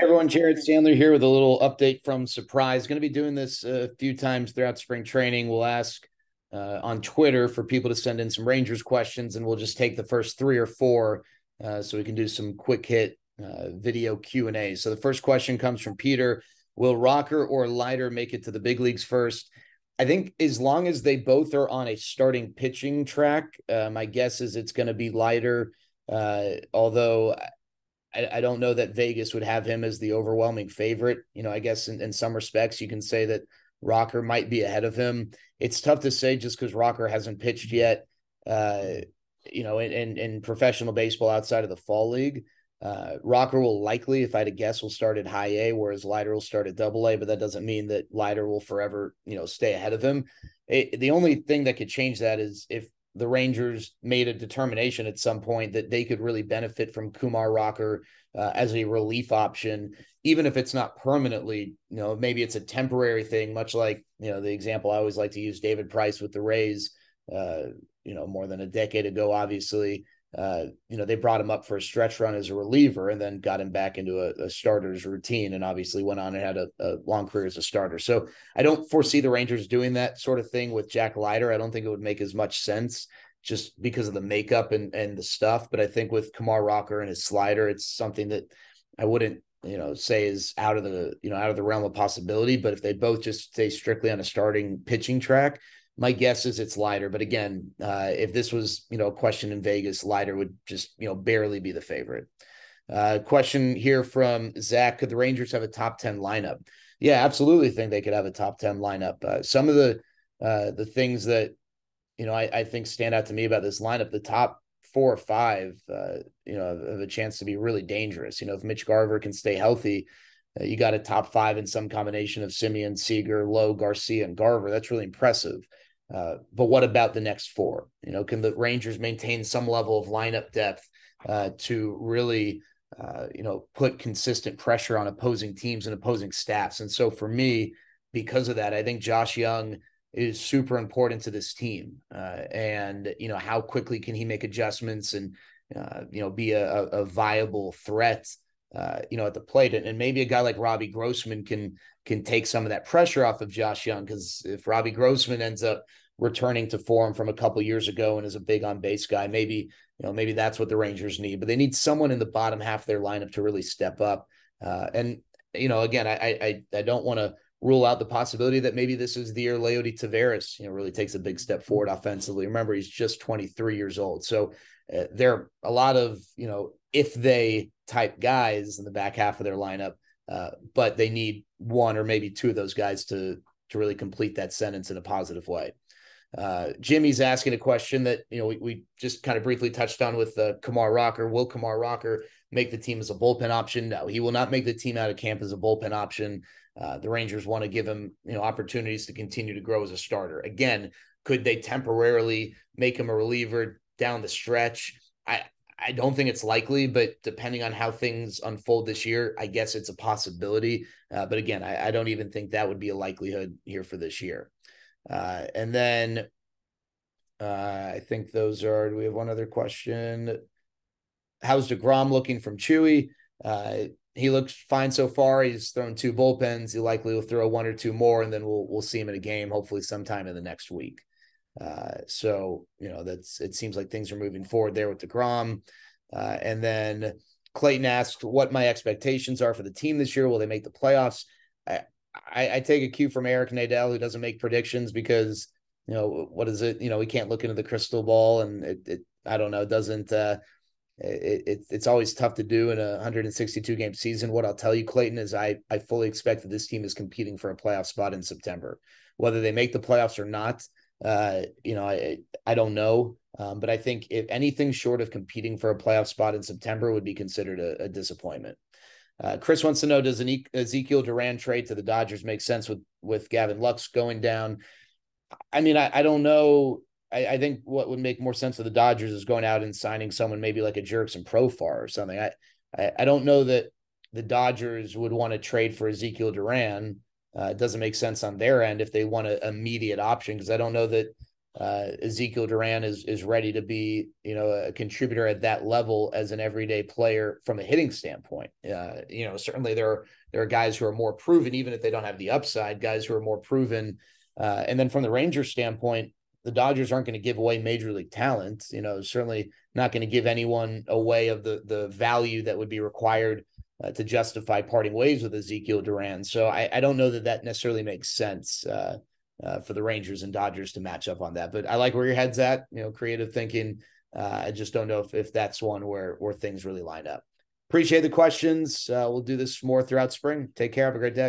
Hey everyone, Jared Sandler here with a little update from Surprise. Going to be doing this a few times throughout spring training. We'll ask on Twitter for people to send in some Rangers questions, and we'll just take the first three or four so we can do some quick hit video Q&A. So the first question comes from Peter. Will Rocker or Leiter make it to the big leagues first? I think as long as they both are on a starting pitching track, my guess is it's going to be Leiter, although I don't know that Vegas would have him as the overwhelming favorite. You know, I guess in some respects you can say that Rocker might be ahead of him. It's tough to say just because Rocker hasn't pitched yet, you know, in professional baseball outside of the fall league. Rocker will likely, if I had to guess, will start at high A, whereas Leiter will start at double A, but that doesn't mean that Leiter will forever, you know, stay ahead of him. The only thing that could change that is if the Rangers made a determination at some point that they could really benefit from Kumar Rocker as a relief option, even if it's not permanently, you know, maybe it's a temporary thing, much like, you know, the example I always like to use, David Price with the Rays, you know, more than a decade ago, obviously, you know, they brought him up for a stretch run as a reliever and then got him back into a starter's routine and obviously went on and had a long career as a starter. So I don't foresee the Rangers doing that sort of thing with Jack Leiter. I don't think it would make as much sense just because of the makeup and the stuff. But I think with Kumar Rocker and his slider, it's something that I wouldn't, you know, say is out of the, you know, out of the realm of possibility. But if they both just stay strictly on a starting pitching track, my guess is it's Leiter, but again, if this was, you know, a question in Vegas, Leiter would just, you know, barely be the favorite. Question here from Zach: could the Rangers have a top 10 lineup? Yeah, absolutely think they could have a top 10 lineup. Some of the things that, you know, I think stand out to me about this lineup, the top 4 or 5, you know, have a chance to be really dangerous. You know, if Mitch Garver can stay healthy, you got a top 5 in some combination of Simeon, Seager, Low, Garcia, and Garver. That's really impressive. But what about the next 4? You know, can the Rangers maintain some level of lineup depth to really, you know, put consistent pressure on opposing teams and opposing staffs? And so for me, because of that, I think Josh Young is super important to this team. And, you know, how quickly can he make adjustments and, you know, be a viable threat, you know, at the plate? And maybe a guy like Robbie Grossman can take some of that pressure off of Josh Young, because if Robbie Grossman ends up returning to form from a couple years ago and is a big on base guy, maybe, you know, maybe that's what the Rangers need. But they need someone in the bottom half of their lineup to really step up. And, you know, again, I don't want to rule out the possibility that maybe this is the year Leody Taveras, you know, really takes a big step forward offensively. Remember, he's just 23 years old. So there are a lot of, you know, if they type guys in the back half of their lineup, but they need one or maybe two of those guys to really complete that sentence in a positive way. Jimmy's asking a question that, you know, we just kind of briefly touched on with Kumar Rocker. Will Kumar Rocker make the team as a bullpen option? No, he will not make the team out of camp as a bullpen option. The Rangers want to give him, you know, opportunities to continue to grow as a starter. Again, could they temporarily make him a reliever down the stretch? I don't think it's likely, but depending on how things unfold this year, I guess it's a possibility. But again, I don't even think that would be a likelihood here for this year. And then I think those are, do we have one other question? How's DeGrom looking from Chewy? He looks fine so far. He's thrown 2 bullpens. He likely will throw 1 or 2 more, and then we'll see him in a game, hopefully sometime in the next week. So, you know, it seems like things are moving forward there with DeGrom. And then Clayton asked what my expectations are for the team this year. Will they make the playoffs? I take a cue from Eric Nadel, who doesn't make predictions because, you know, what is it? You know, we can't look into the crystal ball, and I don't know, doesn't, it's always tough to do in a 162 game season. What I'll tell you, Clayton, is I fully expect that this team is competing for a playoff spot in September, whether they make the playoffs or not. You know, I don't know, but I think if anything short of competing for a playoff spot in September would be considered a disappointment. Chris wants to know, does an Ezekiel Duran trade to the Dodgers make sense with Gavin Lux going down? I mean, I don't know. I think what would make more sense to the Dodgers is going out and signing someone maybe like a Jerks and Profar or something. I don't know that the Dodgers would want to trade for Ezekiel Duran. It doesn't make sense on their end if they want an immediate option, because I don't know that Ezekiel Duran is ready to be, you know, a contributor at that level as an everyday player from a hitting standpoint. You know, certainly there are guys who are more proven, even if they don't have the upside, guys who are more proven. And then from the Rangers standpoint, the Dodgers aren't going to give away major league talent, you know, certainly not going to give anyone away of the value that would be required to justify parting ways with Ezekiel Duran. So I don't know that necessarily makes sense for the Rangers and Dodgers to match up on that. But I like where your head's at, you know, creative thinking. I just don't know if that's one where things really line up. Appreciate the questions. We'll do this more throughout spring. Take care. Have a great day.